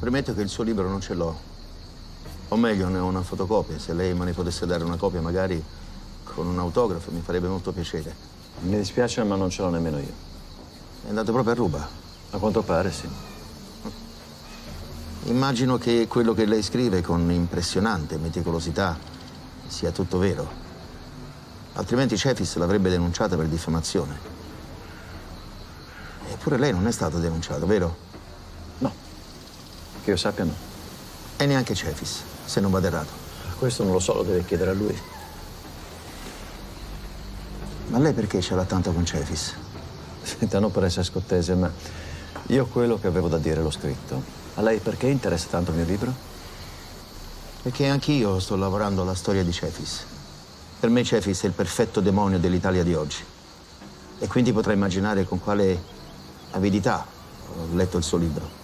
Premetto che il suo libro non ce l'ho. O meglio, ne ho una fotocopia. Se lei me ne potesse dare una copia, magari con un autografo, mi farebbe molto piacere. Mi dispiace, ma non ce l'ho nemmeno io. È andato proprio a ruba? A quanto pare, sì. Immagino che quello che lei scrive con impressionante meticolosità sia tutto vero. Altrimenti Cefis l'avrebbe denunciata per diffamazione. Eppure lei non è stato denunciato, vero? No. Che io sappia, no. E neanche Cefis, se non vado errato. Questo non lo so, lo deve chiedere a lui. Ma lei perché ce l'ha tanto con Cefis? Senta, non per essere scottese, ma io quello che avevo da dire l'ho scritto. A lei perché interessa tanto il mio libro? Perché anch'io sto lavorando alla storia di Cefis. Per me Cefis è il perfetto demonio dell'Italia di oggi. E quindi potrei immaginare con quale avidità ho letto il suo libro.